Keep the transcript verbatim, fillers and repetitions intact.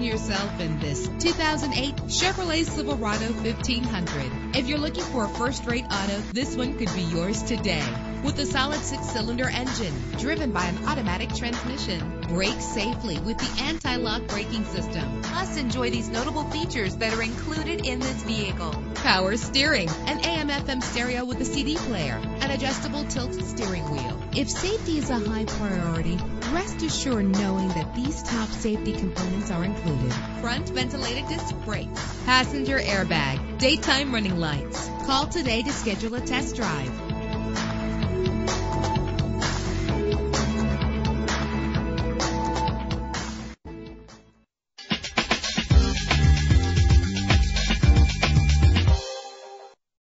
Imagine yourself in this two thousand eight Chevrolet Silverado fifteen hundred. If you're looking for a first-rate auto, this one could be yours today. With a solid six-cylinder engine driven by an automatic transmission, brake safely with the anti-lock braking system. Plus, enjoy these notable features that are included in this vehicle: power steering, an A M F M stereo with a C D player, an adjustable tilt steering wheel. If safety is a high priority, rest assured knowing that these top safety components are included: front ventilated disc brakes, passenger airbag, daytime running lights. Call today to schedule a test drive.